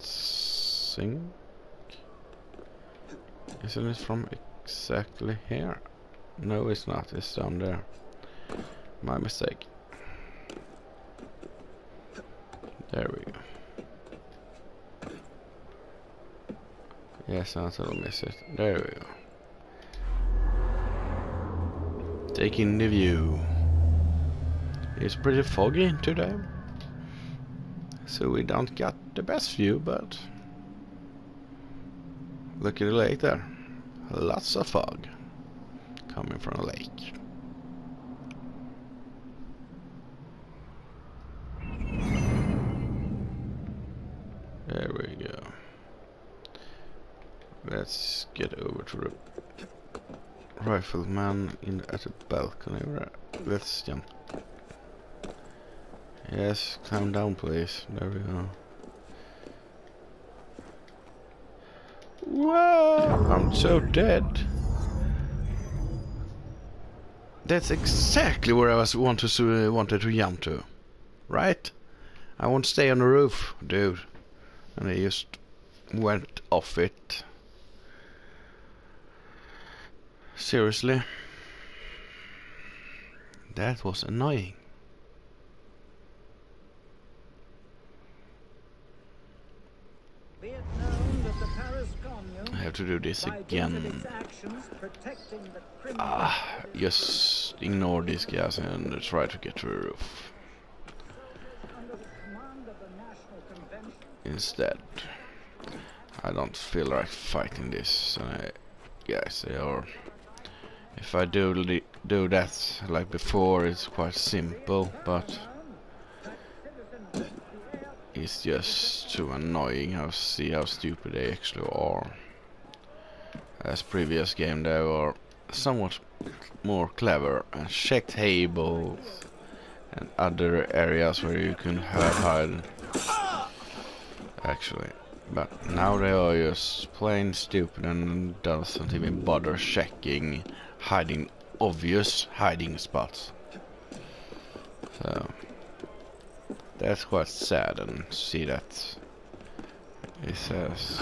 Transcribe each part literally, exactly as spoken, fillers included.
think. Isn't it from exactly here? No, it's not. It's down there. My mistake. There we go. Yes, I'll miss it. There we go. Taking the view. It's pretty foggy today, so we don't get the best view, but look at the lake there. Lots of fog coming from the lake. There we go. Let's get over to the rifleman in at the balcony. Let's jump. Yes, climb down, please. There we go. Whoa! I'm so dead. That's exactly where I was want to, uh, wanted to jump to, right? I won't stay on the roof, dude, and I just went off it. Seriously, that was annoying. I have to do this again. Ah, just ignore these guys and try to get to the roof instead. I don't feel like fighting this, and I guess they are. If I do do that like before, it's quite simple, but it's just too annoying. How see how stupid they actually are. As previous game, they were somewhat more clever and checked tables and other areas where you can hide. Actually, but now they are just plain stupid and doesn't even bother checking. Hiding obvious hiding spots. So that's quite sad, and see that it says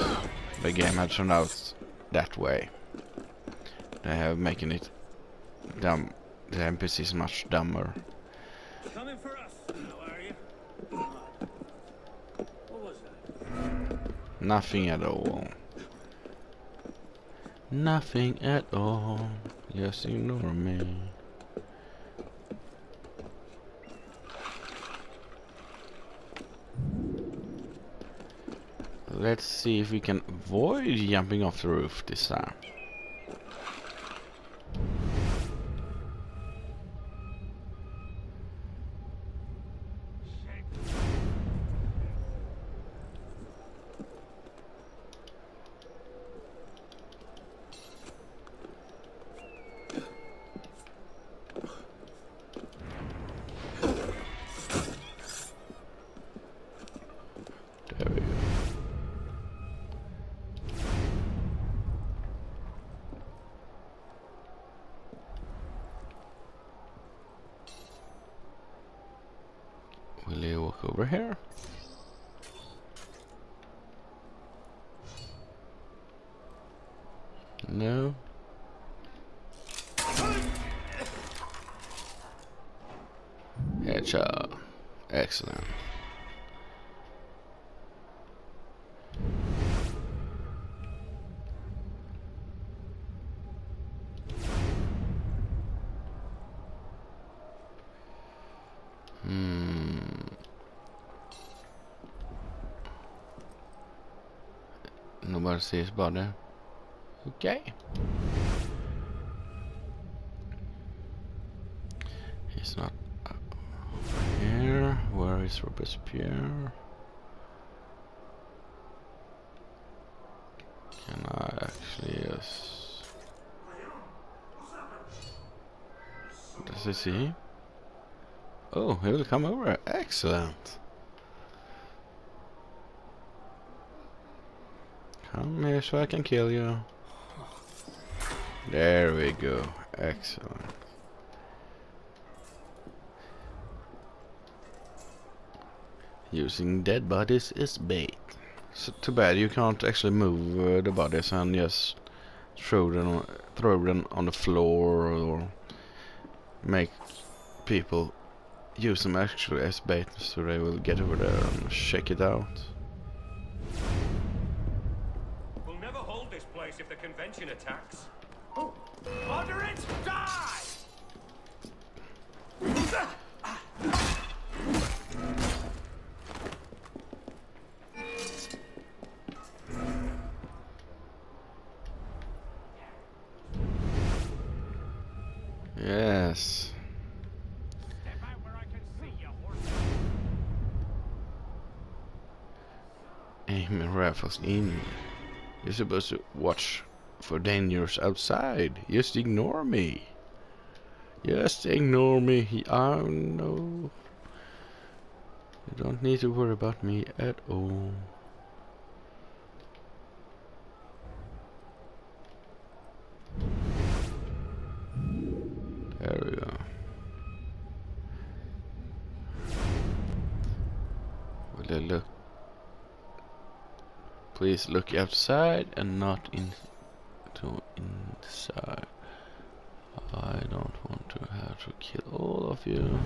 the game had turned out that way. They have making it dumb. The N P C is much dumber. Coming for us. How are you? What was that? Nothing at all. Nothing at all. Just ignore me. Let's see if we can avoid jumping off the roof this time. Over here. No. Headshot. Excellent. Nobody sees body. Okay. He's not up here. Where is Robespierre? Can I actually yes. Does he see? Oh, he will come over. Excellent. Come here so I can kill you. There we go. Excellent. Using dead bodies is bait. So too bad you can't actually move uh, the bodies and just throw them, throw them on the floor, or make people use them actually as bait, so they will get over there and check it out. We'll never hold this place if the convention attacks. Oh. Order it, die! Yes. Step out where I can see you, horse. Aim and rifles in. You're supposed to watch for dangers outside. Just ignore me. Just ignore me. I know. You don't need to worry about me at all. There we go. Will they look? Please look outside and not in to inside. I don't want to have to kill all of you.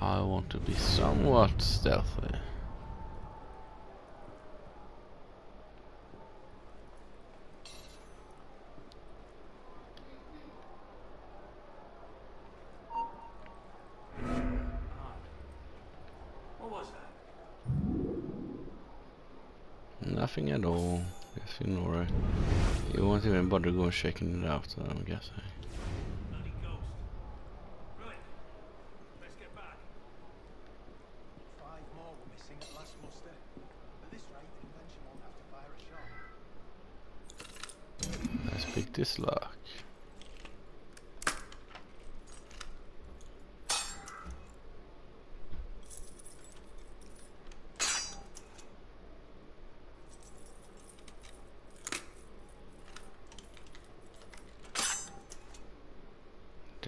I want to be somewhat stealthy. Nothing at all. Just ignore it. You won't even bother going checking it out, I'm guessing. Bloody ghost. Right. Let's get back. Five more were missing at last muster. At this rate, the invention won't have to fire a shot. Let's pick this lock.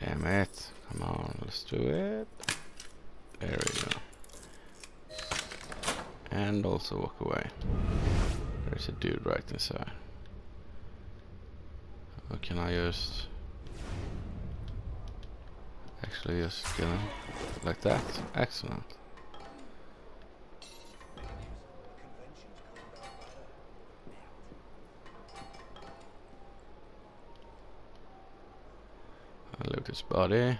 Damn it. Come on, let's do it. There we go. And also walk away. There's a dude right inside. How can I just... Actually just kill him. Like that. Excellent. Loot his body.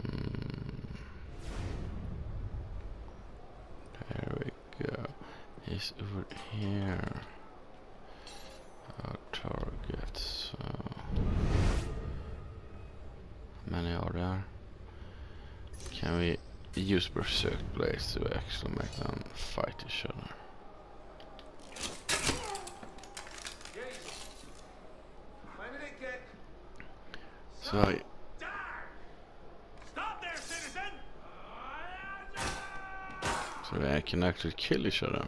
Mm. There we go. He's over here. Our target. So how many are there? Can we use berserk blades to actually make them fight each other? Sorry. Stop there, citizen. So they can actually kill each other.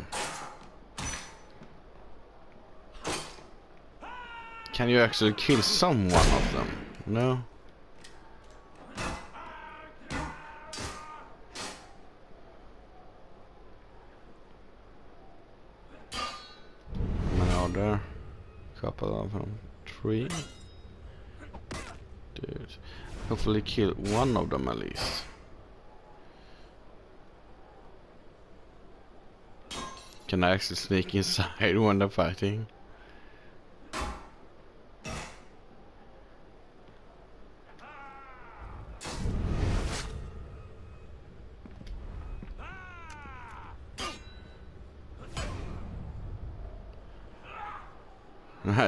Can you actually kill someone of them? No? Another couple of them. Three. Dude. Hopefully kill one of them at least. Can I actually sneak inside when they're fighting?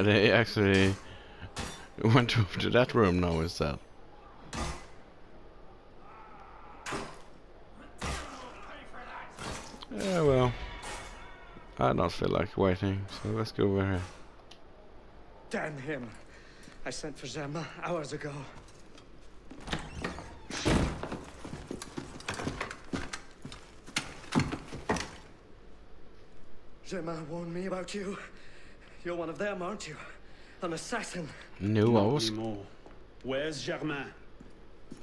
They actually went over to that room now instead. Yeah, well, I don't feel like waiting, so let's go over here. Damn him! I sent for Jamma hours ago. Jamma warned me about you. You're one of them, aren't you? An assassin. No, I was. Where's Germain?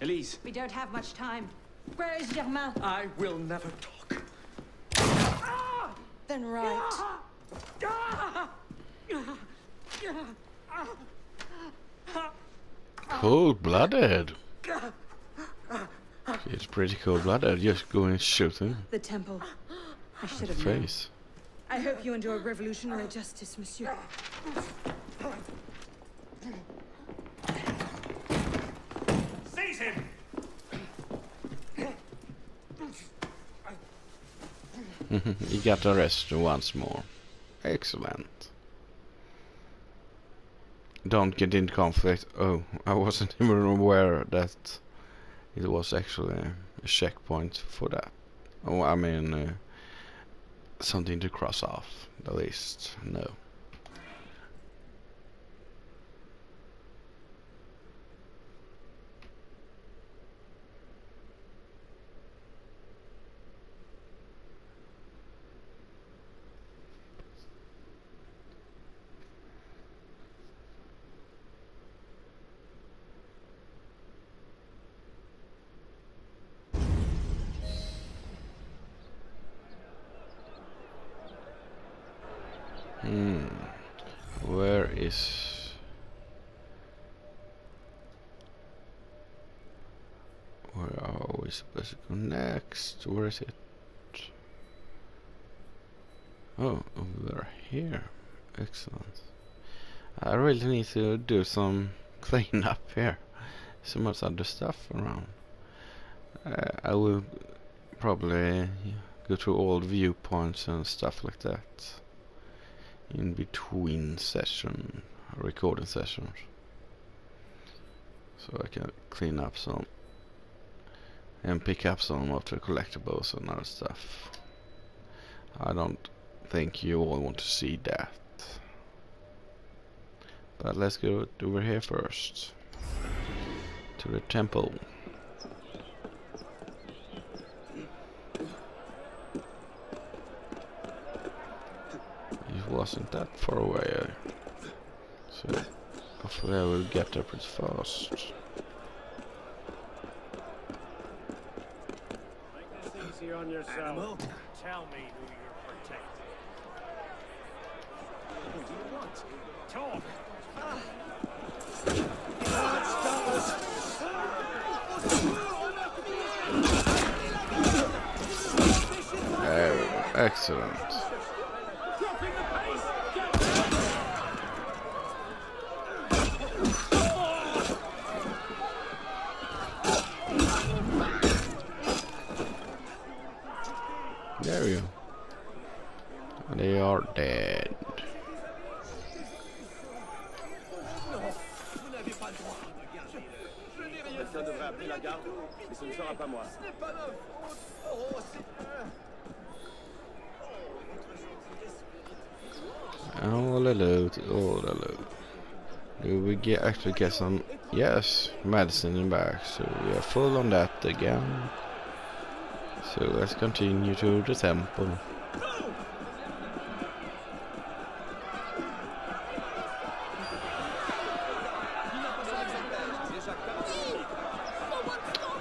Elise. We don't have much time. Where is Germain? I will never talk. Ah! Then right. Ah! Cold-blooded. It's pretty cold-blooded. Just going and shooting. The temple. I should have known. I hope you endure revolutionary justice, Monsieur. Seize him! He got arrested once more. Excellent. Don't get in conflict. Oh, I wasn't even aware that it was actually a checkpoint for that. Oh, I mean, uh, something to cross off the list. No. Hmm, where is... Where are we supposed to go next? Where is it? Oh, over here. Excellent. I really need to do some cleanup here. So much other stuff around. Uh, I will probably go to old viewpoints and stuff like that. In between session recording sessions, so I can clean up some and pick up some of the collectibles and other stuff. I don't think you all want to see that, but let's go over here first to the temple. Wasn't that far away, so hopefully I will get there pretty fast. Make this easier on yourself. Tell me who you're protecting. What do you want? Talk. Oh, excellent. There you go. They are dead. All the loot, all the loot. Do we get actually get some? Yes, medicine in back. So we are full on that again. So let's continue to the temple.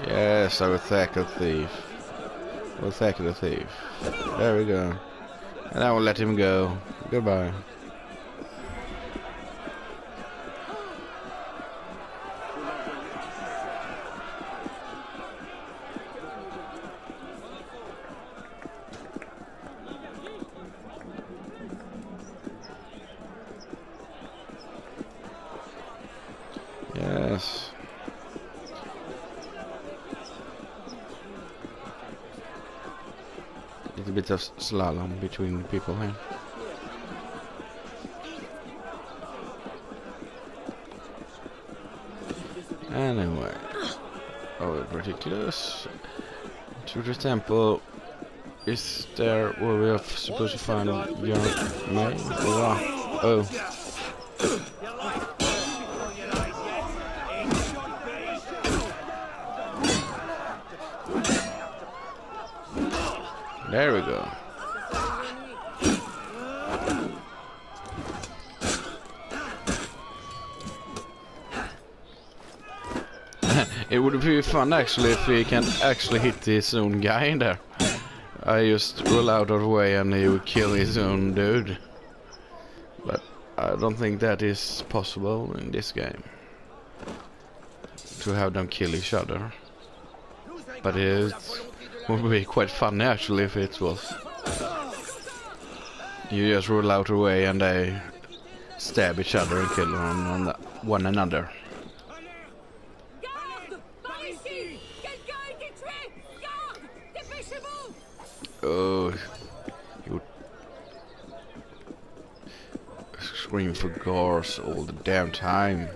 Yes, I will tackle the thief. I will tackle the thief. There we go. And I will let him go. Goodbye. Yes. Little bit of slalom between the people here. Anyway, oh, we're pretty close to the temple. Is there where we are supposed to find Germain? Oh. There we go. It would be fun actually if we can actually hit his own guy in there. I just roll out of the way and he would kill his own dude. But I don't think that is possible in this game. To have them kill each other. But it would be quite funny actually if it was. You just roll out of the way and they stab each other and kill one, one another. Oh, you scream for guards all the damn time.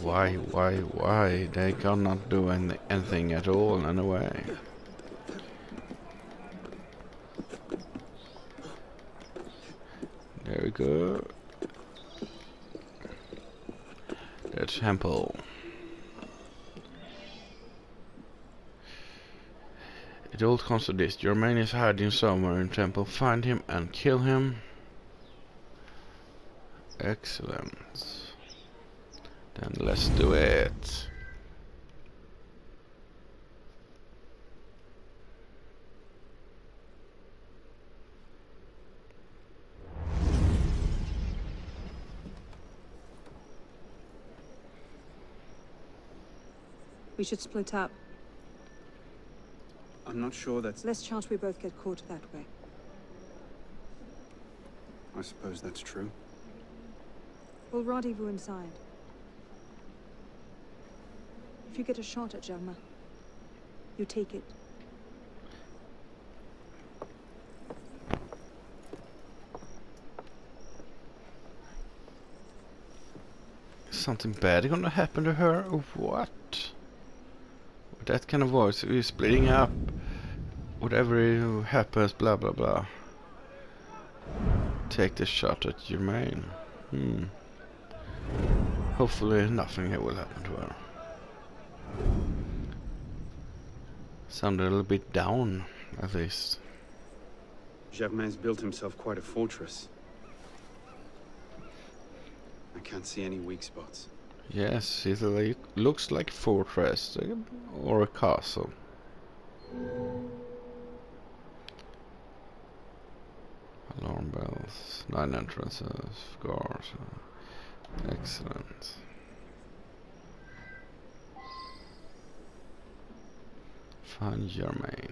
Why, why, why? They cannot do any anything at all, anyway. There we go. The temple. It all comes to this. Germain is hiding somewhere in temple. Find him and kill him. Excellent. Then let's do it. We should split up. I'm not sure that's... Less chance we both get caught that way. I suppose that's true. We'll rendezvous inside. If you get a shot at Jamma, you take it. Is something bad gonna happen to her or what? With that kind of voice, we're splitting up. Whatever happens, blah blah blah. Take the shot at Germain. Hmm. Hopefully nothing will happen to her. Sound a little bit down, at least. Germain's built himself quite a fortress. I can't see any weak spots. Yes, it like, looks like a fortress or a castle. Alarm bells, nine entrances, guards. Excellent. Find Germain.